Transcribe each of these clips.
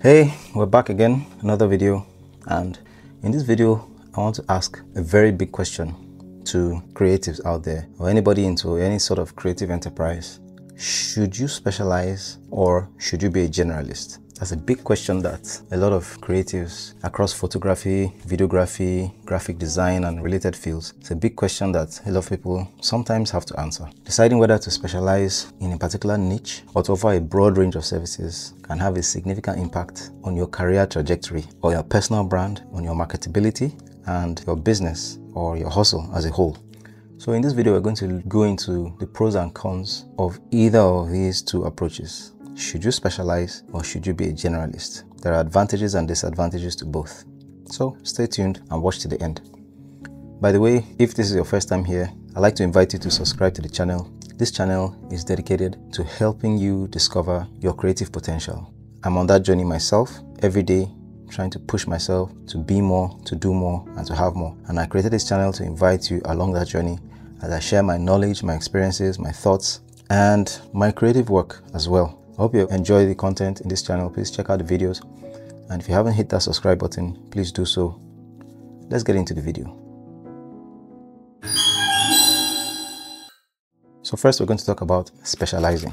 Hey, we're back again, another video, and in this video I want to ask a very big question to creatives out there or anybody into any sort of creative enterprise. Should you specialize or should you be a generalist? That's a big question that a lot of creatives across photography, videography, graphic design and related fields, it's a big question that a lot of people sometimes have to answer. Deciding whether to specialize in a particular niche or to offer a broad range of services can have a significant impact on your career trajectory or your personal brand, on your marketability and your business or your hustle as a whole. So in this video, we're going to go into the pros and cons of either of these two approaches. Should you specialize or should you be a generalist? There are advantages and disadvantages to both. So stay tuned and watch to the end. By the way, if this is your first time here, I'd like to invite you to subscribe to the channel. This channel is dedicated to helping you discover your creative potential. I'm on that journey myself every day, trying to push myself to be more, to do more, and to have more. And I created this channel to invite you along that journey as I share my knowledge, my experiences, my thoughts, and my creative work as well. I hope you enjoy the content in this channel. Please check out the videos, and if you haven't hit that subscribe button, please do so. Let's get into the video. So first, we're going to talk about specializing.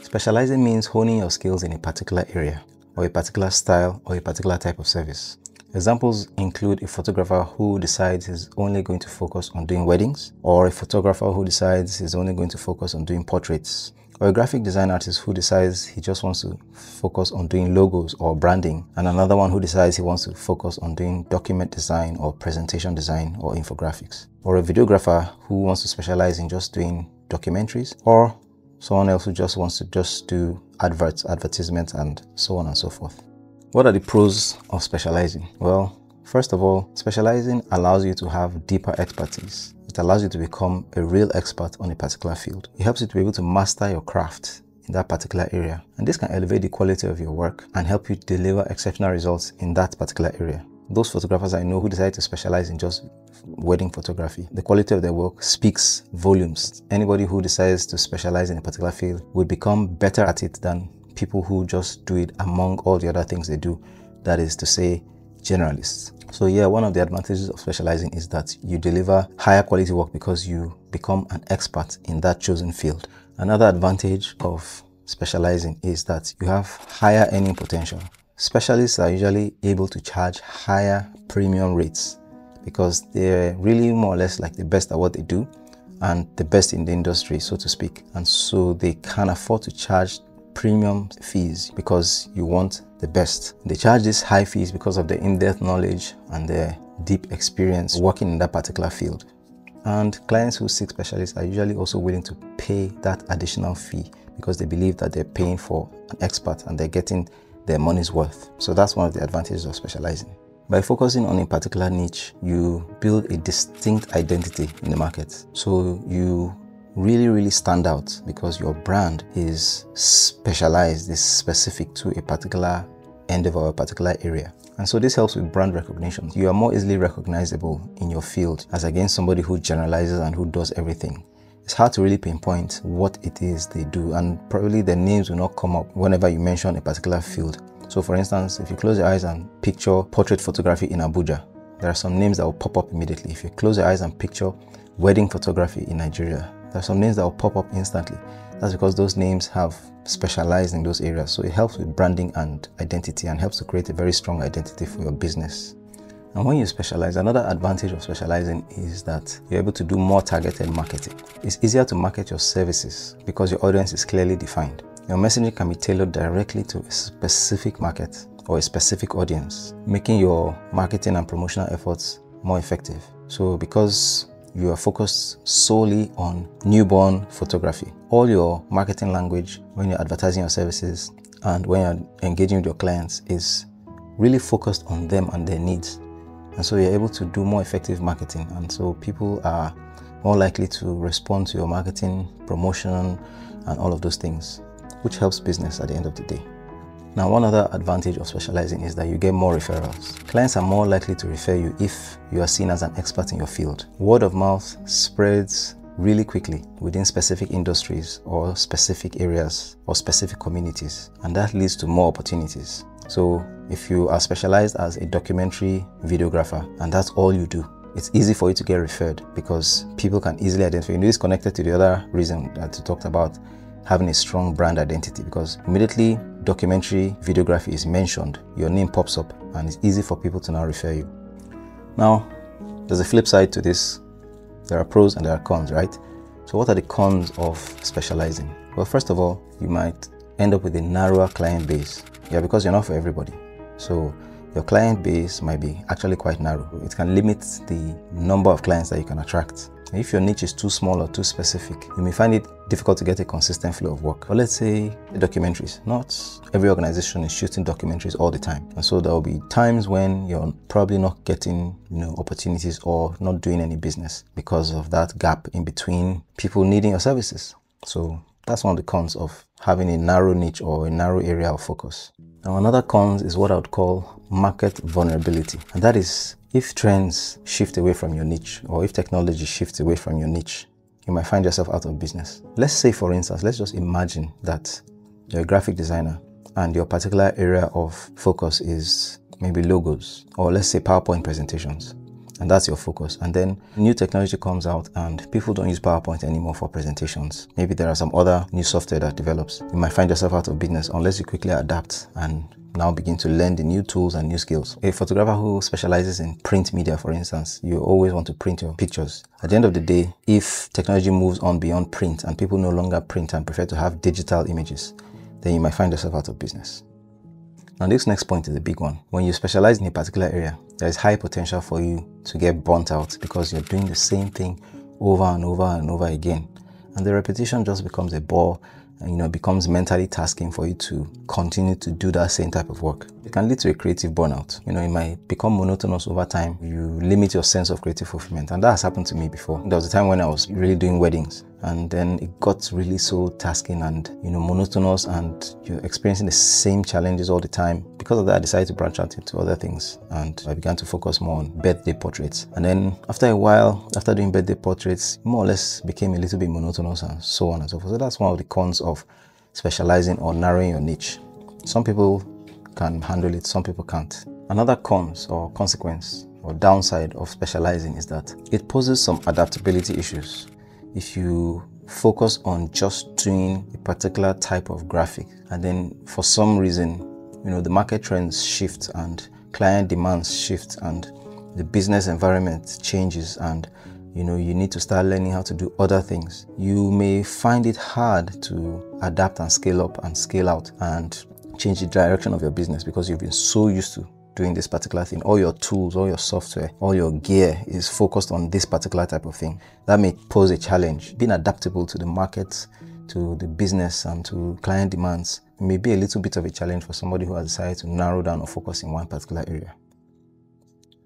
Specializing means honing your skills in a particular area or a particular style or a particular type of service. Examples include a photographer who decides he's only going to focus on doing weddings, or a photographer who decides he's only going to focus on doing portraits, or a graphic design artist who decides he just wants to focus on doing logos or branding, and another one who decides he wants to focus on doing document design or presentation design or infographics, or a videographer who wants to specialize in just doing documentaries, or someone else who just wants to just do advertisements, and so on and so forth. What are the pros of specializing? Well, first of all, specializing allows you to have deeper expertise. It allows you to become a real expert on a particular field. It helps you to be able to master your craft in that particular area. And this can elevate the quality of your work and help you deliver exceptional results in that particular area. Those photographers I know who decided to specialize in just wedding photography, the quality of their work speaks volumes. Anybody who decides to specialize in a particular field will become better at it than people who just do it among all the other things they do. That is to say, generalists. So yeah, one of the advantages of specializing is that you deliver higher quality work because you become an expert in that chosen field. Another advantage of specializing is that you have higher earning potential. Specialists are usually able to charge higher premium rates because they're really more or less like the best at what they do and the best in the industry, so to speak. And so they can afford to charge premium fees because you want the best. They charge these high fees because of their in-depth knowledge and their deep experience working in that particular field. And clients who seek specialists are usually also willing to pay that additional fee because they believe that they're paying for an expert and they're getting their money's worth. So that's one of the advantages of specializing. By focusing on a particular niche, you build a distinct identity in the market. So you really stand out because your brand is specialized, is specific to a particular endeavor or a particular area. And so this helps with brand recognition. You are more easily recognizable in your field as against somebody who generalizes and who does everything. It's hard to really pinpoint what it is they do, and probably their names will not come up whenever you mention a particular field. So for instance, if you close your eyes and picture portrait photography in Abuja, there are some names that will pop up immediately. If you close your eyes and picture wedding photography in Nigeria, there are some names that will pop up instantly. That's because those names have specialized in those areas. So it helps with branding and identity and helps to create a very strong identity for your business. And when you specialize, another advantage of specializing is that you're able to do more targeted marketing. It's easier to market your services because your audience is clearly defined. Your messaging can be tailored directly to a specific market or a specific audience, making your marketing and promotional efforts more effective. So because you are focused solely on newborn photography, all your marketing language when you're advertising your services and when you're engaging with your clients is really focused on them and their needs. And so you're able to do more effective marketing. And so people are more likely to respond to your marketing, promotion, and all of those things, which helps business at the end of the day. Now, one other advantage of specializing is that you get more referrals. Clients are more likely to refer you if you are seen as an expert in your field. Word of mouth spreads really quickly within specific industries or specific areas or specific communities, and that leads to more opportunities. So if you are specialized as a documentary videographer and that's all you do, it's easy for you to get referred because people can easily identify. You know, it's connected to the other reason that you talked about, having a strong brand identity, because immediately documentary videography is mentioned, your name pops up and it's easy for people to now refer you. Now, there's a flip side to this. There are pros and there are cons, right? So what are the cons of specializing? Well, first of all, you might end up with a narrower client base. Yeah, because you're not for everybody. So your client base might be actually quite narrow. It can limit the number of clients that you can attract. And if your niche is too small or too specific, you may find it difficult to get a consistent flow of work. But let's say documentaries. Not every organization is shooting documentaries all the time. And so there will be times when you're probably not getting, you know, opportunities or not doing any business because of that gap in between people needing your services. So that's one of the cons of having a narrow niche or a narrow area of focus. Now, another con is what I would call market vulnerability. And that is, if trends shift away from your niche or if technology shifts away from your niche, you might find yourself out of business. Let's say, for instance, let's just imagine that you're a graphic designer and your particular area of focus is maybe logos, or let's say PowerPoint presentations, and that's your focus. And then new technology comes out and people don't use PowerPoint anymore for presentations. Maybe there are some other new software that develops. You might find yourself out of business unless you quickly adapt and now begin to learn the new tools and new skills. A photographer who specializes in print media, for instance, you always want to print your pictures. At the end of the day, if technology moves on beyond print and people no longer print and prefer to have digital images, then you might find yourself out of business. Now, this next point is a big one. When you specialize in a particular area, there is high potential for you to get burnt out because you're doing the same thing over and over and over again. And the repetition just becomes a bore and, you know, becomes mentally tasking for you to continue to do that same type of work. It can lead to a creative burnout. You know, it might become monotonous over time. You limit your sense of creative fulfillment. And that has happened to me before. There was a time when I was really doing weddings, and then it got really so tasking and, you know, monotonous, and you're experiencing the same challenges all the time. Because of that, I decided to branch out into other things, and I began to focus more on birthday portraits. And then after a while, after doing birthday portraits, more or less became a little bit monotonous and so on and so forth. So that's one of the cons of specializing or narrowing your niche. Some people can handle it, some people can't. Another cons or consequence or downside of specializing is that it poses some adaptability issues. If you focus on just doing a particular type of graphic and then for some reason, you know, the market trends shift and client demands shift and the business environment changes and, you know, you need to start learning how to do other things, you may find it hard to adapt and scale up and scale out and change the direction of your business because you've been so used to doing this particular thing. All your tools, all your software, all your gear is focused on this particular type of thing. That may pose a challenge. Being adaptable to the market, to the business and to client demands may be a little bit of a challenge for somebody who has decided to narrow down or focus in one particular area.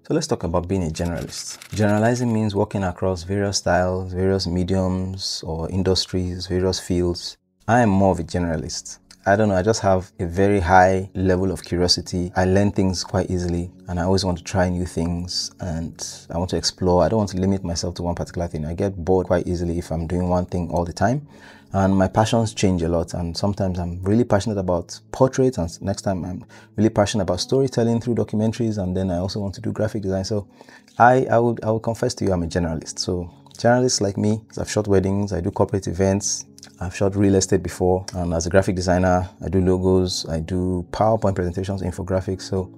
So let's talk about being a generalist. Generalizing means working across various styles, various mediums or industries, various fields. I am more of a generalist. I don't know, I just have a very high level of curiosity. I learn things quite easily and I always want to try new things and I want to explore. I don't want to limit myself to one particular thing. I get bored quite easily if I'm doing one thing all the time. And my passions change a lot, and sometimes I'm really passionate about portraits and next time I'm really passionate about storytelling through documentaries, and then I also want to do graphic design. So I will confess to you, I'm a generalist. So generalists like me, I've shot weddings, I do corporate events, I've shot real estate before, and as a graphic designer, I do logos, I do PowerPoint presentations, infographics, so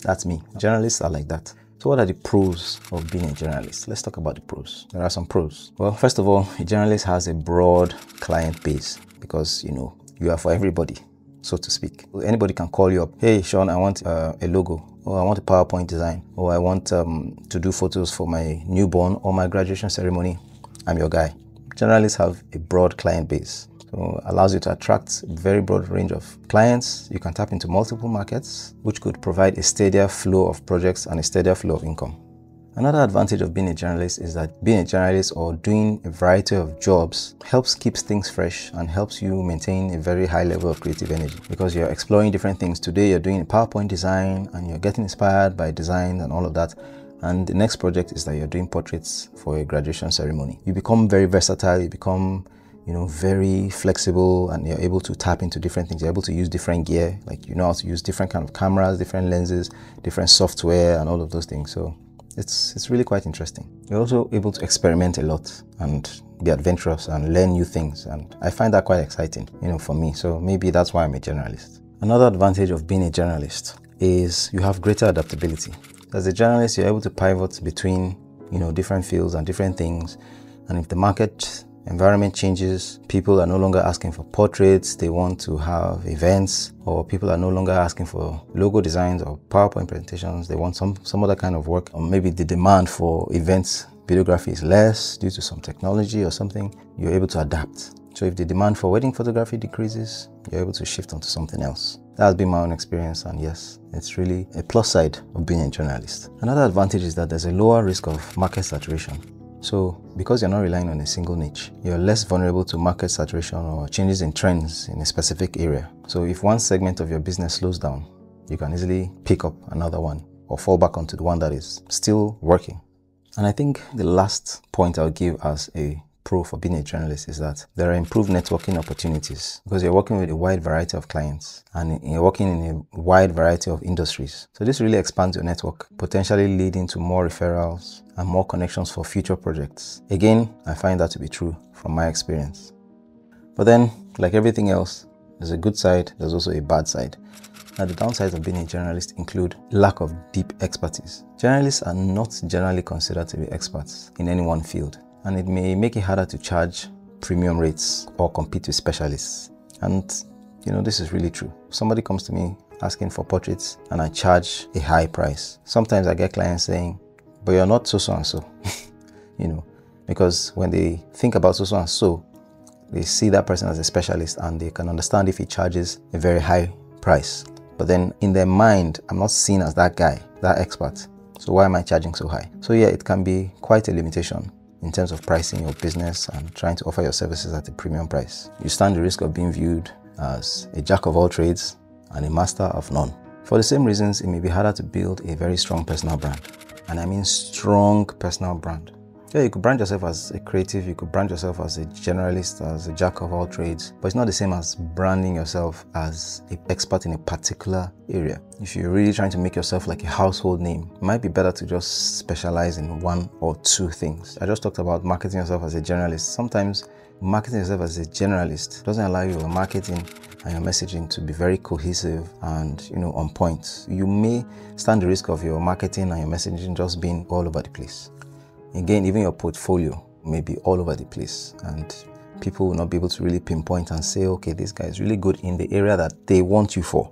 that's me. Generalists are like that. So what are the pros of being a generalist? Let's talk about the pros. There are some pros. Well, first of all, a generalist has a broad client base because, you know, you are for everybody, so to speak. Anybody can call you up, hey, Sean, I want a logo, or I want a PowerPoint design, or I want to do photos for my newborn or my graduation ceremony. I'm your guy. Generalists have a broad client base, so allows you to attract a very broad range of clients. You can tap into multiple markets, which could provide a steadier flow of projects and a steadier flow of income. Another advantage of being a generalist is that being a generalist or doing a variety of jobs helps keep things fresh and helps you maintain a very high level of creative energy because you're exploring different things. Today you're doing a PowerPoint design and you're getting inspired by design and all of that. And the next project is that you're doing portraits for a graduation ceremony. You become very versatile, you become, very flexible, and you're able to tap into different things. You're able to use different gear, like you know how to use different kind of cameras, different lenses, different software, and all of those things. So it's really quite interesting. You're also able to experiment a lot and be adventurous and learn new things, and I find that quite exciting, for me. So maybe that's why I'm a generalist. Another advantage of being a generalist is you have greater adaptability. As a generalist, you're able to pivot between different fields and different things, and if the market environment changes, people are no longer asking for portraits, they want to have events, or people are no longer asking for logo designs or PowerPoint presentations, they want some other kind of work, or maybe the demand for events videography is less due to some technology or something, you're able to adapt. So if the demand for wedding photography decreases, you're able to shift onto something else. That has been my own experience, and yes, it's really a plus side of being a journalist. Another advantage is that there's a lower risk of market saturation. So because you're not relying on a single niche, you're less vulnerable to market saturation or changes in trends in a specific area. So if one segment of your business slows down, you can easily pick up another one or fall back onto the one that is still working. And I think the last point I'll give as a pro for being a journalist is that there are improved networking opportunities, because you're working with a wide variety of clients and you're working in a wide variety of industries. So this really expands your network, potentially leading to more referrals and more connections for future projects. Again, I find that to be true from my experience. But then, like everything else, there's a good side, there's also a bad side. Now, the downsides of being a journalist include lack of deep expertise. Journalists are not generally considered to be experts in any one field, and it may make it harder to charge premium rates or compete with specialists. And this is really true. If somebody comes to me asking for portraits and I charge a high price, sometimes I get clients saying, "But you're not so and so," because when they think about so and so, they see that person as a specialist and they can understand if he charges a very high price. But then in their mind, I'm not seen as that guy, that expert. So why am I charging so high? So yeah, it can be quite a limitation in terms of pricing your business and trying to offer your services at a premium price. You stand the risk of being viewed as a jack of all trades and a master of none. For the same reasons, it may be harder to build a very strong personal brand. And I mean strong personal brand. Yeah, you could brand yourself as a creative, you could brand yourself as a generalist, as a jack of all trades, but it's not the same as branding yourself as an expert in a particular area. If you're really trying to make yourself like a household name, it might be better to just specialize in one or two things. I just talked about marketing yourself as a generalist. Sometimes marketing yourself as a generalist doesn't allow your marketing and your messaging to be very cohesive and on point. You may stand the risk of your marketing and your messaging just being all over the place. Again, even your portfolio may be all over the place, and people will not be able to really pinpoint and say, okay, this guy is really good in the area that they want you for,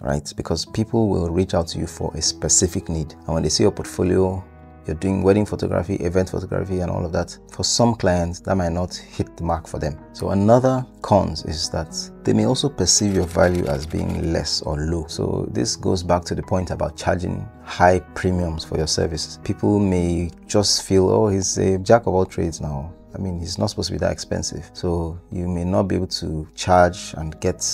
right? Because people will reach out to you for a specific need. And when they see your portfolio, you're doing wedding photography, event photography, and all of that. For some clients, that might not hit the mark for them. So another cons is that they may also perceive your value as being less or low. So this goes back to the point about charging high premiums for your services. People may just feel, oh, he's a jack of all trades now. I mean, he's not supposed to be that expensive. So you may not be able to charge and get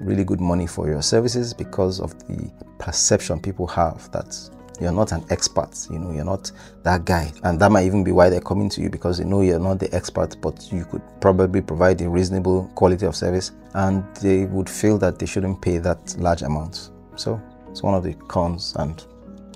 really good money for your services because of the perception people have that you're not an expert, you're not that guy. And that might even be why they're coming to you, because they know you're not the expert, but you could probably provide a reasonable quality of service, and they would feel that they shouldn't pay that large amount. So it's one of the cons, and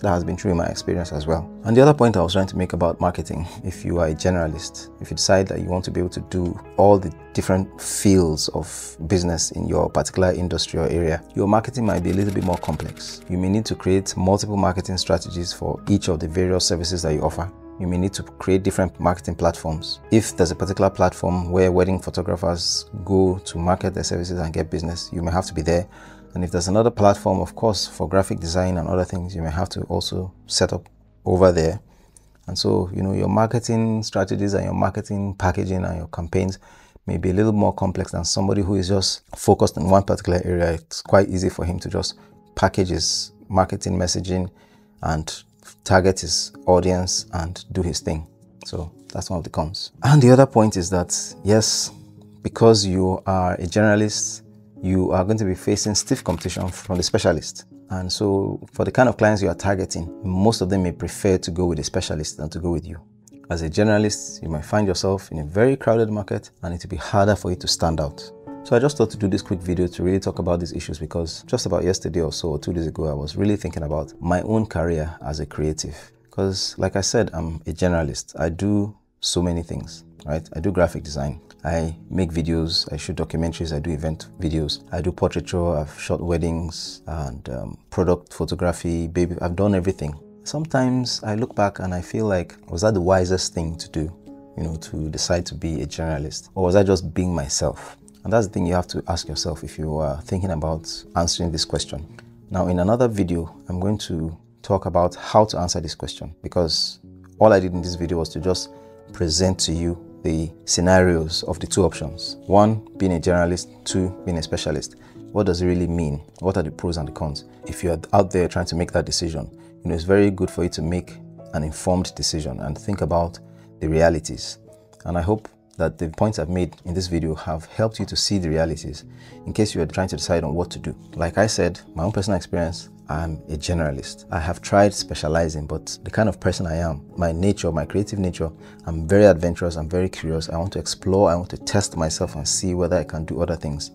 that has been true in my experience as well. And the other point I was trying to make about marketing, if you are a generalist, if you decide that you want to be able to do all the different fields of business in your particular industry or area, your marketing might be a little bit more complex. You may need to create multiple marketing strategies for each of the various services that you offer. You may need to create different marketing platforms. If there's a particular platform where wedding photographers go to market their services and get business, you may have to be there. And if there's another platform, of course, for graphic design and other things, you may have to also set up over there. And so, your marketing strategies and your marketing packaging and your campaigns may be a little more complex than somebody who is just focused in one particular area. It's quite easy for him to just package his marketing messaging and target his audience and do his thing. So that's one of the cons. And the other point is that, yes, because you are a generalist, you are going to be facing stiff competition from the specialist. And so for the kind of clients you are targeting, most of them may prefer to go with a specialist than to go with you. As a journalist, you might find yourself in a very crowded market and it will be harder for you to stand out. So I just thought to do this quick video to really talk about these issues because just about yesterday or so, or 2 days ago, I was really thinking about my own career as a creative. Because like I said, I'm a journalist. I do so many things, right? I do graphic design. I make videos, I shoot documentaries, I do event videos, I do portraiture, I've shot weddings and product photography, baby, I've done everything. Sometimes I look back and I feel like, was that the wisest thing to do, you know, to decide to be a journalist? Or was I just being myself? And that's the thing you have to ask yourself if you are thinking about answering this question. Now, in another video, I'm going to talk about how to answer this question, because all I did in this video was to just present to you the scenarios of the two options. One, being a journalist; two, being a specialist. What does it really mean? What are the pros and the cons? If you're out there trying to make that decision, you know, it's very good for you to make an informed decision and think about the realities. And I hope that the points I've made in this video have helped you to see the realities in case you are trying to decide on what to do. Like I said, my own personal experience, I'm a generalist. I have tried specializing, but the kind of person I am, my nature, my creative nature, I'm very adventurous, I'm very curious. I want to explore, I want to test myself and see whether I can do other things.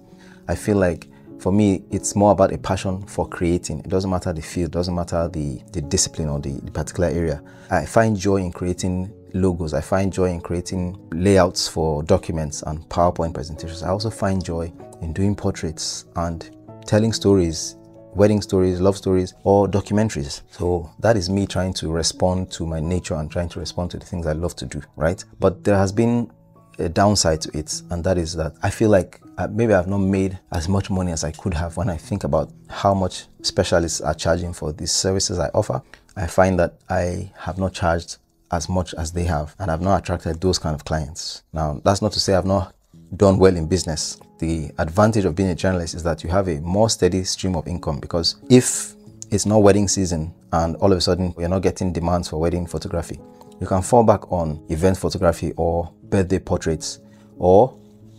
I feel like for me, it's more about a passion for creating. It doesn't matter the field, it doesn't matter the discipline or the particular area. I find joy in creating logos. I find joy in creating layouts for documents and PowerPoint presentations. I also find joy in doing portraits and telling stories, wedding stories, love stories, or documentaries. So that is me trying to respond to my nature and trying to respond to the things I love to do, right? But there has been a downside to it, and that is that I feel like maybe I've not made as much money as I could have when I think about how much specialists are charging for these services I offer. I find that I have not charged as much as they have, and I've not attracted those kind of clients. Now, that's not to say I've not done well in business. The advantage of being a journalist is that you have a more steady stream of income, because if it's not wedding season and all of a sudden you're not getting demands for wedding photography, you can fall back on event photography or birthday portraits, or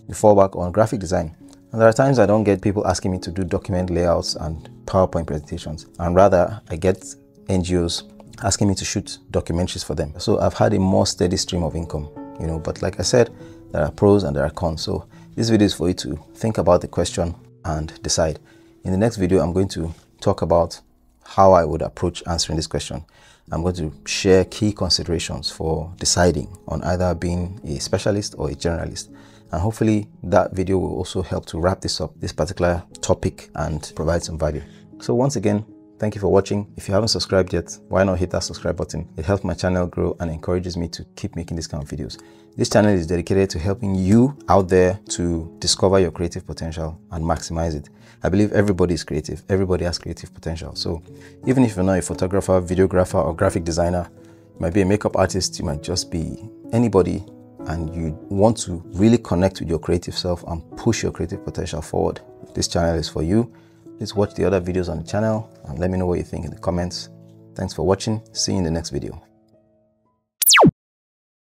you fall back on graphic design. And there are times I don't get people asking me to do document layouts and PowerPoint presentations, and rather I get NGOs asking me to shoot documentaries for them. So I've had a more steady stream of income, you know, but like I said, there are pros and there are cons. So this video is for you to think about the question and decide. In the next video, I'm going to talk about how I would approach answering this question. I'm going to share key considerations for deciding on either being a specialist or a journalist. And hopefully that video will also help to wrap this up, this particular topic, and provide some value. So once again, thank you for watching. If you haven't subscribed yet, why not hit that subscribe button? It helps my channel grow and encourages me to keep making these kind of videos. This channel is dedicated to helping you out there to discover your creative potential and maximize it. I believe everybody is creative. Everybody has creative potential. So even if you're not a photographer, videographer, or graphic designer, you might be a makeup artist, you might just be anybody, and you want to really connect with your creative self and push your creative potential forward, this channel is for you. Please watch the other videos on the channel and let me know what you think in the comments. Thanks for watching. See you in the next video.